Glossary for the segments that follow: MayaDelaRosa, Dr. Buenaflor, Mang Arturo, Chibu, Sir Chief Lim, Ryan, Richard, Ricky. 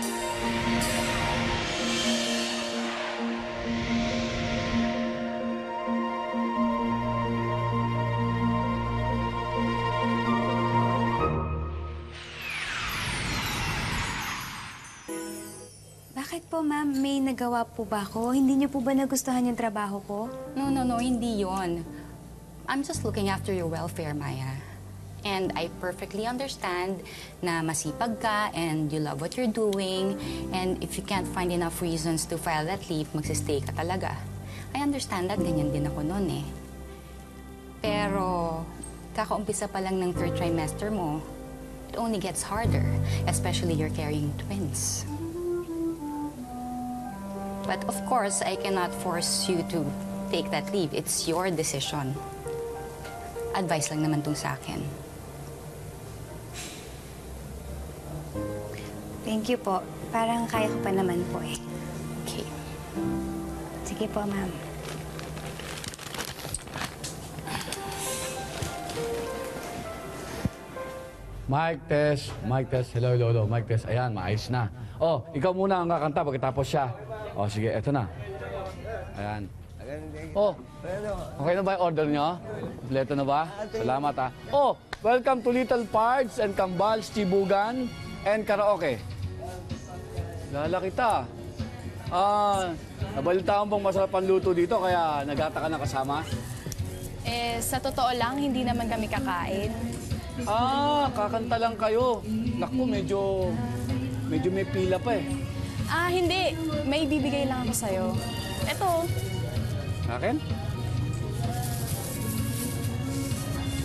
Bakit po, ma'am? May nagawa po ba ako? Hindi niyo po ba nagustuhan yung trabaho ko? No. Hindi yon. I'm just looking after your welfare, Maya. And I perfectly understand na masipag ka and you love what you're doing. And if you can't find enough reasons to file that leave, magsistay ka talaga. I understand that. Ganyan din ako noon eh. Pero kakaumpisa pa lang ng third trimester mo, it only gets harder, especially you're carrying twins. But of course, I cannot force you to take that leave. It's your decision. Advice lang naman tong sa akin. Thank you po. Parang kaya ko pa naman po eh. Okay. Sige po, ma'am. Mic test. Mic test. Hello, hello. Mic test. Ayan, maayos na. Oh, ikaw muna ang kakanta pagkatapos siya. Oh, sige, eto na. Ayan. Oh, okay na ba yung order nyo? Kompleto na ba? Salamat ha. Oh, welcome to Little Parts and Kambals, Chibugan, and Karaoke. Lala kita. Nabalitaan bang masarap ang luto dito kaya nagata ka na kasama? Eh, sa totoo lang, hindi naman kami kakain. Ah, kakanta lang kayo. Naku, medyo may pila pa eh. Ah, hindi. May bibigay lang ako sa'yo. Eto. Akin?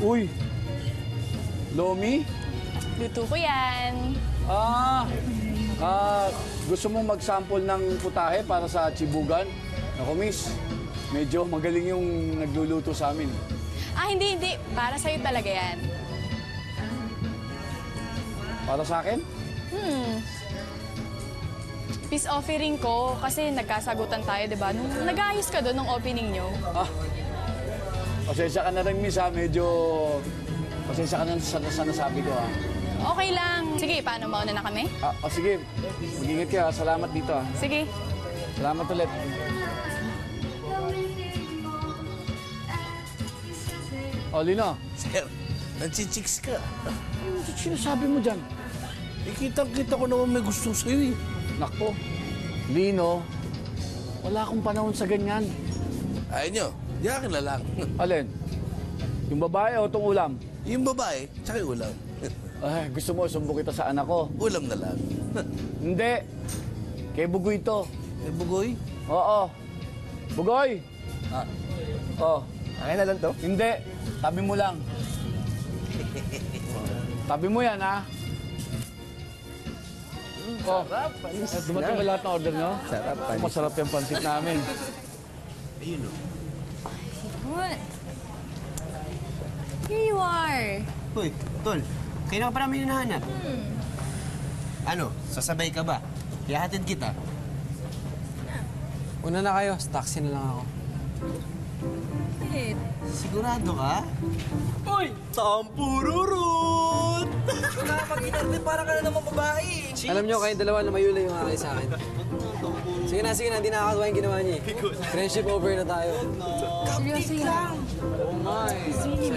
Uy! Lomi? Luto ko yan. Gusto mong mag-sample ng putahe para sa Chibugan? Naku, miss. Medyo magaling yung nagluluto sa amin. Ah, hindi. Para sa'yo talaga yan. Para sa akin? Peace offering ko kasi nagkasagutan tayo, di ba? Nag-aayos ka doon ng opening nyo. Ah, pasensya ka na rin, miss, ha? Medyo pasensya ka na sa nasabi ko, ha? Okay lang. Sige, paano? Mauna na kami? Sige. Mag-ingat kayo. Salamat dito, ha? Sige. Salamat ulit. O, Lino. Sir, nansichicks ka. Ano sinasabi mo dyan? Ikita-kita ko naman may gusto sa'yo, eh. Nako, Lino, wala akong panahon sa ganyan. Ayun nyo, di akin na lang. Alin? Yung babae o itong ulam? Yung babae, tsaka yung ulam. Ay, gusto mo, sumbo kita sa anak ko. Ulam na lang. Hindi. Kay Bugoy to. Kay Bugoy? Oo. Bugoy! Ah. Oo. Akin na lang to? Hindi. Tabi mo lang. Tabi mo yan, ha? Sarap, panis na. Dumating ba lahat ng order nyo? Sarap, panis. Masarap yung pansit namin. Ayun o. Ayun. Here you are. Uy, Tol. Kailan ka pa namin hinahanap? Ano? Sasabay ka ba? Iahatid kita. Una na kayo. Sa taxi na lang ako. Wait. Sigurado ka? Uy! Tampururut! Nakapag-inarte, parang ka na namang babae. Alam nyo, kayong dalawa na mayula yung akay sa akin. Sige na, hindi nakakatawa yung ginawa niya. Friendship over na tayo. Kapit lang! Oh my! Sige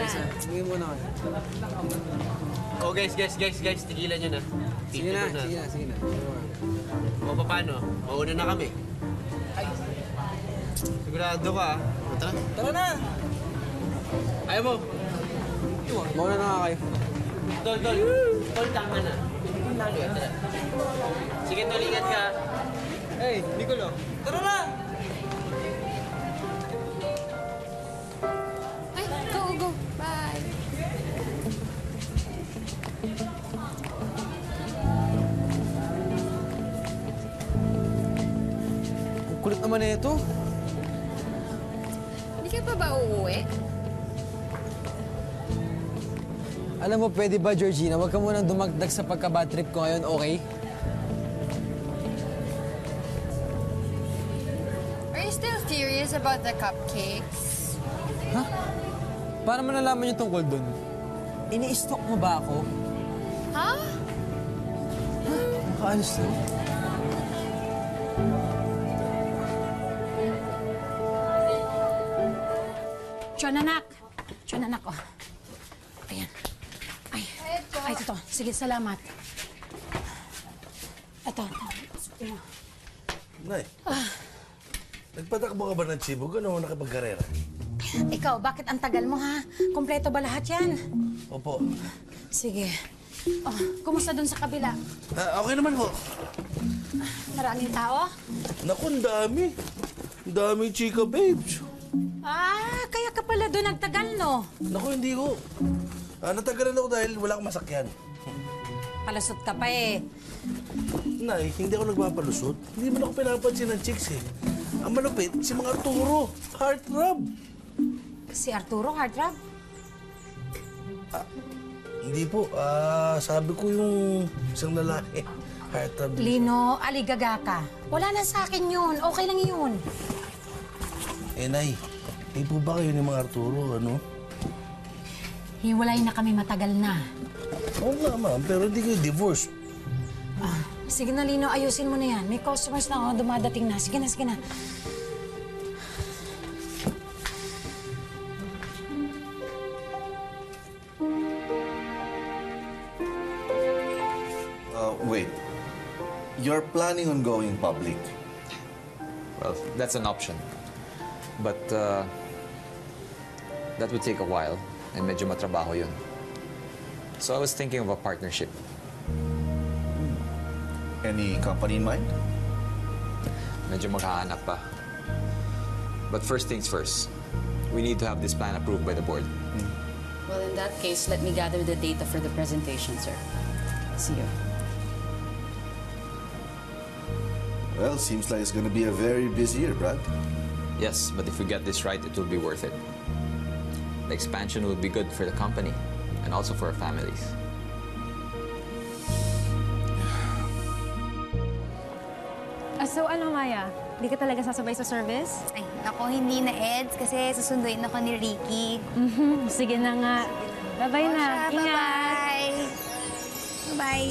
muna kayo. Oh guys, tigilan nyo na. Sige na. O paano? Mauna na kami. Sigurado ka, ah. Tara na! Ayaw mo! Mauna na nga kayo. Tol, tama na. Sige, Tol, ingat ka. Hey, Nicolo. Tara na! Ay, go. Bye! Kulit naman na ito. Hindi ka pa ba uuwi? Alam mo, pwede ba, Georgina? Huwag ka munang dumagdag sa pagka-bad trip ko ngayon, okay? Are you still serious about the cupcakes? Huh? Paano mo nalaman yung tungkol dun? Ini-stalk mo ba ako? Huh? Nakaalis na. Tiyon, anak. Oh. Ayan. Ay, ito. Sige, salamat. Ito. Nay, nagpatakbo ka ba ng Chibu? Gano'n nakapagkarera? Ikaw, bakit ang tagal mo, ha? Kompleto ba lahat yan? Opo. Sige. Oh, kumusta dun sa kabila? Okay naman, ho. Maraming tao? Naku, dami. Dami, chika, babes. Ah, kaya ka pala doon nagtagal, no? Naku, hindi ko. Natagalan ako dahil wala akong masakyan. Palusot ka pa, eh. Nay, hindi ako nagpapalusot. Hindi man ako pinapansin ng chicks, eh. Ang malupit, si Mang Arturo. Heartthrob. Si Arturo, heartthrob? Hindi po. Sabi ko yung isang lalaki. Heartthrob. Lino, aligaga ka. Wala na sa akin yun. Okay lang yun. Eh, Nay, di po ba kayo ni Mang Arturo, ano? Hiwalay na kami matagal na. Oo nga, ma'am, pero hindi kayo divorce. Sige na, Lino, ayusin mo na yan. May customers na ako dumadating na. Sige na, sige na. Wait. You're planning on going public? Well, that's an option. But that would take a while, and medyo matrabaho yun. So I was thinking of a partnership. Any company in mind? Medyo maghahanap pa. But first things first, we need to have this plan approved by the board. Well, in that case, let me gather the data for the presentation, sir. See you. Well, seems like it's going to be a very busy year, Brad. Yes, but if we get this right, it will be worth it. The expansion will be good for the company and also for our families. So ano, Maya? Hindi ka talaga sasabay sa service? Ay, ako hindi na, Eds, kasi susunduin ako ni Ricky. Sige na nga. Bye-bye na. Ingat. Bye-bye.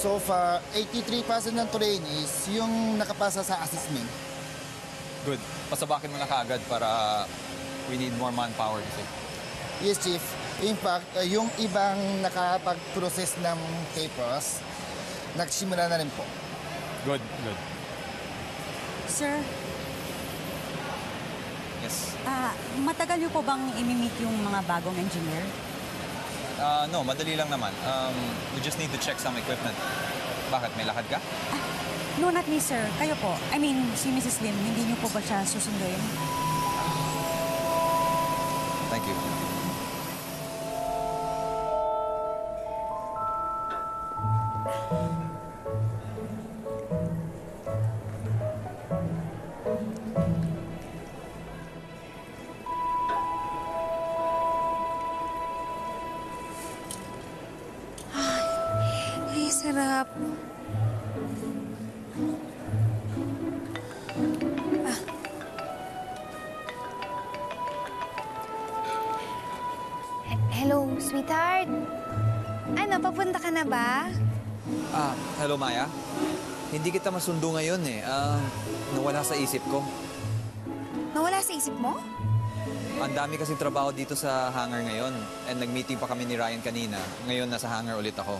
So far, 83% ng trainees yung nakapasa sa assessment. Good. Pasabakin mo na kaagad para we need more manpower. Yes, Chief. In fact, yung ibang nakapag-process ng papers, nagsimula na rin po. Good, good. Sir? Yes? Matagal niyo po bang imi-meet yung mga bagong engineer? No, madali lang naman. We just need to check some equipment. Bakit? May lakad ka? No, not me, sir. Kayo po. I mean, si Mrs. Lim, hindi niyo po ba siya susunduin? Thank you. Hello, sweetheart. Ano, papunta ka na ba? Hello, Maya. Hindi kita masundo ngayon, eh. Nawala sa isip ko. Nawala sa isip mo? Ang dami kasi trabaho dito sa hangar ngayon. And nag-meeting pa kami ni Ryan kanina. Ngayon, nasa hangar ulit ako.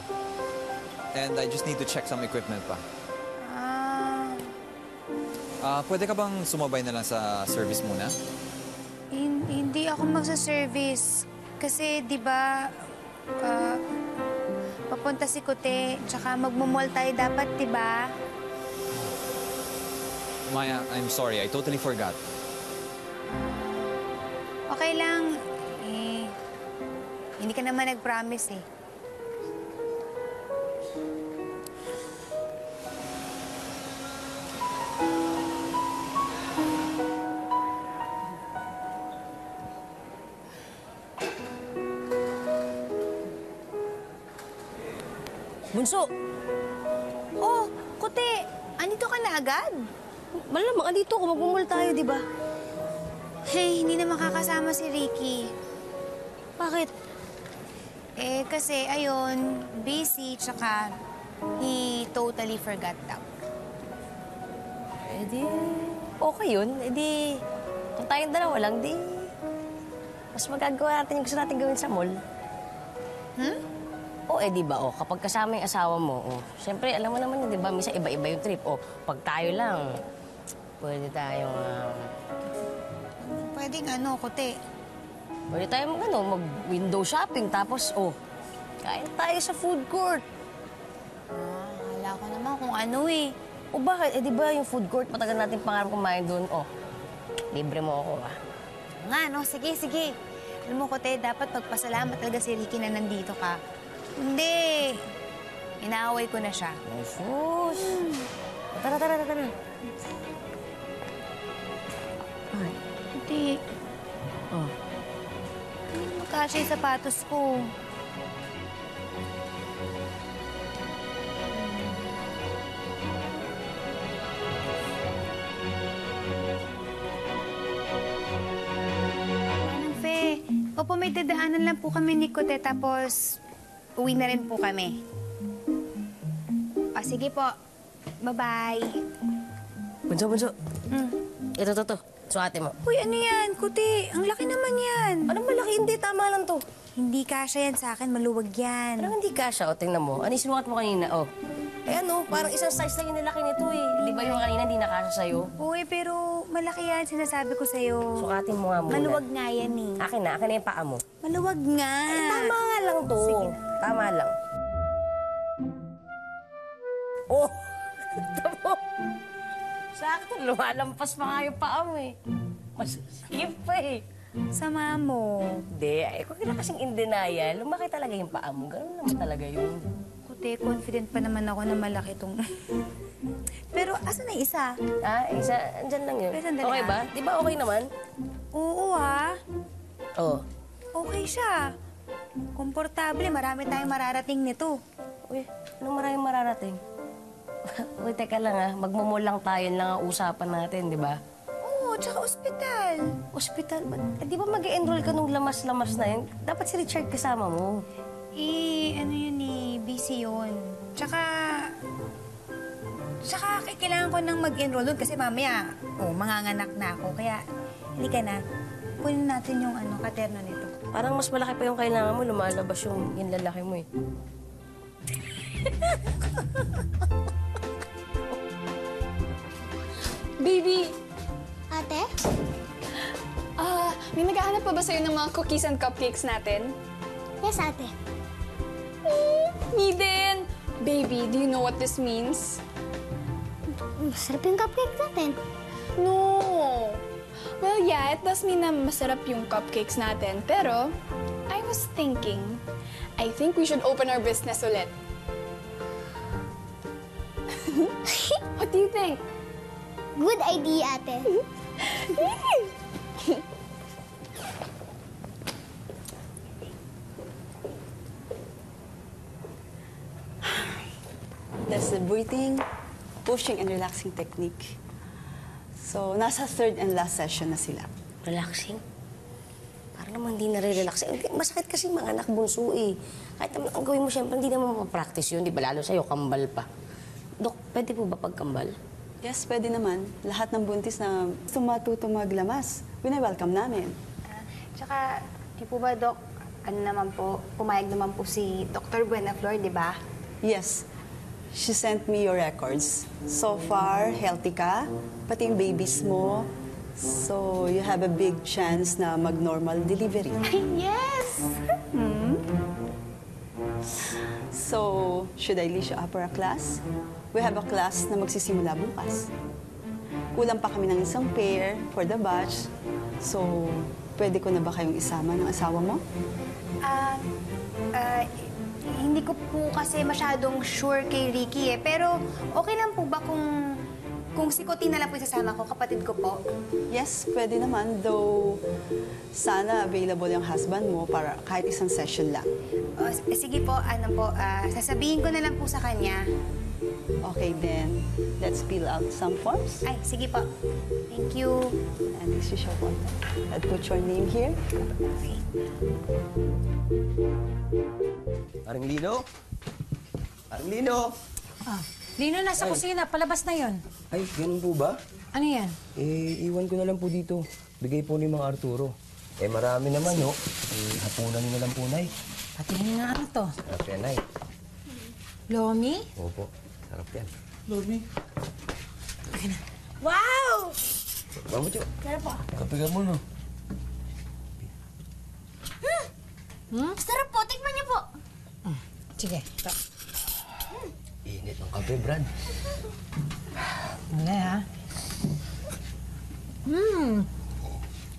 And I just need to check some equipment pa. Pwede ka bang sumabay na lang sa service muna? Hindi ako magsa-service. Kasi, di ba, papunta si Kote, tsaka magmumol tayo dapat, di ba? Maya, I'm sorry. I totally forgot. Okay lang. Eh, hindi ka naman nag-promise, eh. Bunso! Oh, Kote! Andito ka na agad? Malamang andito ako. Magmumul tayo, di ba? Hey, hindi na makakasama si Ricky. Bakit? Eh, kasi ayun, busy, tsaka he totally forgot daw. Eh di, okay yun. Eh di, kung tayong dalawa lang, di, mas magagawa natin yung gusto natin gawin sa mall. Hmm? O, eh di ba, oh, kapag kasama yung asawa mo, oh, siyempre, alam mo naman yun, di ba, minsan iba-iba yung trip. O, pag tayo lang, pwede tayong... Pwedeng ano, kote. Pwede tayo mag, ano, mag-window shopping, tapos, oh, kain tayo sa food court. Ah, hala ko naman kung ano eh. O bakit? Eh, di ba yung food court, matagal natin pangarap kumain doon, oh, libre mo ako, ah. Nga, no? Sige, sige. Alam mo, kote, dapat pagpasalamat talaga si Ricky na nandito ka. Hindi. Inaaway ko na siya. Jesus. Tara, tara, tara. Ay. Hindi. Oh. Magkasya yung sapatos ko. Anong fe? Opo, may dadaanan lang po kami ni Kote, tapos uwi na rin po kami. O, sige po. Bye-bye. Bunso, bunso. Ito, ito, ito. Suwate mo. Uy, ano yan? Kuti, ang laki naman yan. Anong malaki? Hindi, tama lang to. Hindi kasha yan sa akin, maluwag yan. Parang hindi kasha, o, tingnan mo. Ano isinukat mo kanina, o. Eh ano, parang isang size lang yung nilaki nito, eh. Di ba yung kanina hindi nakasha sa'yo? Uy, pero malaki yan, sinasabi ko sa'yo. Sukatin mo nga muna. Maluwag nga yan, eh. Akin na yung paa mo. Maluwag nga. Ay, tama nga lang to. Sige na. Tama lang. Oh! Tama! Sakto, lumalampas pa nga yung paa mo, eh. Masasakip pa, eh. Sama mo. Hindi. Ay, kung kailan kasing in denial, lumaki talaga yung paa mo. Ganun naman talaga yun. Kote, confident pa naman ako na malaki itong... Pero, asa na isa? Ah, isa? Andyan lang yun. Pero, okay ba? Di ba okay naman? Oo, ha? Oo. Okay siya. Komportable. Marami tayong mararating nito. Uy, anong maraming mararating? Uy, teka lang ah. Magmumol lang tayo lang ang usapan natin, di ba? Oo, tsaka ospital. Ospital? Eh, di ba mag-e-enroll ka nung lamas-lamas na yun? Dapat si Richard kasama mo. Eh, ano yun eh, busy yun. Tsaka kailangan ko nang mag-enroll doon kasi mamaya, oh, manganganak na ako. Kaya, hindi ka na, punin natin yung ano, katerno nito. Parang mas malaki pa yung kailangan mo, lumalabas yung lalaki mo eh. Baby! Ate? May naghahanap pa ba sa'yo ng mga cookies and cupcakes natin? Yes, ate. Me din! Baby, do you know what this means? Masarap yung cupcake natin. No! Well, yeah, it does mean na masarap yung cupcakes natin. Pero, I was thinking, I think we should open our business ulit. What do you think? Good idea, ate. That's the breathing, pushing, and relaxing technique. So, nasa third and last session na sila. Relaxing? Parang naman hindi nare-relax. Masakit kasi mga anak bunso eh. Kahit naman ang gawin mo siyempre, hindi naman mapapractice yun. Di ba? Lalo sa'yo, kambal pa. Dok, pwede po ba pagkambal? Yes, pwede naman. Lahat ng buntis na sumatuto maglamas, wina-welcome namin. Tsaka, di po ba, Dok, ano naman po, pumayag naman po si Dr. Buenaflor, di ba? Yes. She sent me your records. So far, healthy ka, pati yung babies mo. So, you have a big chance na mag-normal delivery. Yes! Hmm? So, should I leash you up for a class? We have a class na magsisimula bukas. Kulang pa kami ng isang pair for the batch. So, pwede ko na ba kayong isama ng asawa mo? Hindi ko po kasi masyadong sure kay Ricky eh. Pero, okay lang po ba kung si Kote na lang po isasama ko, kapatid ko po? Yes, pwede naman. Though, sana available yung husband mo para kahit isang session lang. Sige po, ano po, sasabihin ko na lang po sa kanya. Okay, then, let's fill out some forms. Ay, sige po. Thank Thank you. And this is your contact. I'll put your name here. Aring Lino? Aring Lino? Ah, Lino, nasa kusina. Palabas na yon. Ay, ganun po ba? Ano yan? Eh, iwan ko na lang po dito. Bigay po ni Mang Arturo. Eh, marami naman, no? Eh, hapunan na lang po, Nay. Patingin nga ano to. Sarap yan, Nay. Lomi? Opo, sarap yan. Lomi? Okay na. Wow! Vamos, Chibu. Kaya po. Kapigan mo, no? Sarap po. Tikman niyo po. Sige. Ito. Init ng kape, Brad. Malay, ha?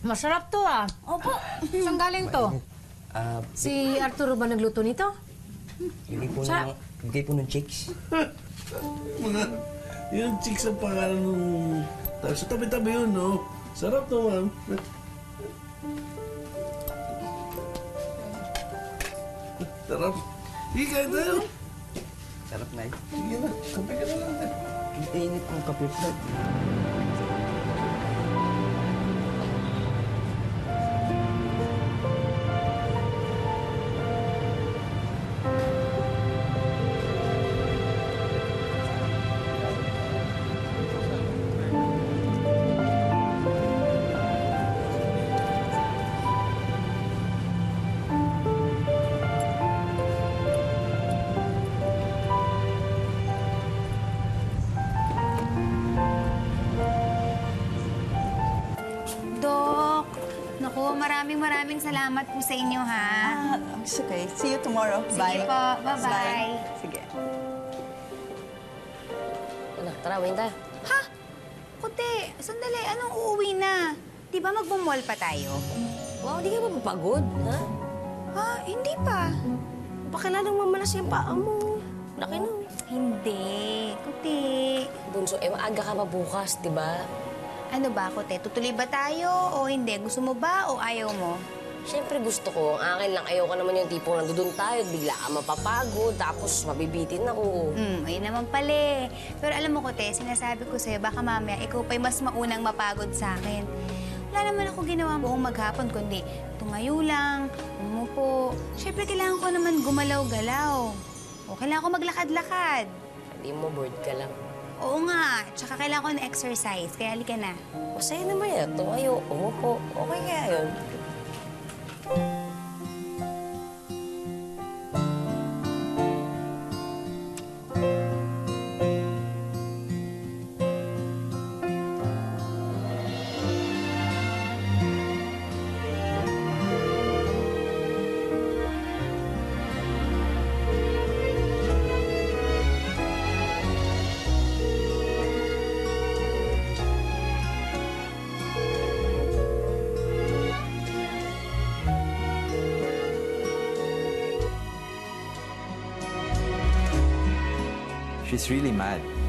Masarap to, ah. Opo. Saan galing to? Si Arturo ba nagluto nito? Bigay po ng chicks. Yung chicks ang pangalan nung... So, tabi-tabi yun, no? Sarap to, ma'am. Sarap. Sige, kain tayo. Sarap na eh. Sige na, kape ka na lang. Ang init ang kape pa. Maraming salamat po sa inyo, ha? It's okay. See you tomorrow. Bye. Sige po. Bye-bye. Sige. Anak, tara, uwi tayo. Ha? Kuti, sandali. Anong uuwi na? Di ba mag-mall pa tayo? Wow, di ka ba mapagod, ha? Ha? Hindi pa. Baka lalong mamalas yung paa mo. Laki na. Hindi. Kuti. Bunso, eh, maaga ka mabukas, di ba? Ano ba, Kote? Tutuloy ba tayo o hindi? Gusto mo ba o ayaw mo? Siyempre gusto ko. Ang akin lang, ayaw ka naman yung tipong nandun tayo. Bigla ka mapapagod, tapos mabibitin ako. Ayun naman pala. Pero alam mo, Kote, sinasabi ko sa'yo, baka mamaya ikaw pa'y mas maunang mapagod sa'kin. Wala naman ako ginawa buong maghapon, kundi tumayo lang, umupo. Siyempre, kailangan ko naman gumalaw-galaw. O kailangan ko maglakad-lakad. Hindi mo, bored ka lang. Oo nga. Tsaka kailangan ko ng exercise. Kaya halika na. Masaya naman yan. Tumayo, umupo. Okay kaya yun. She's really mad.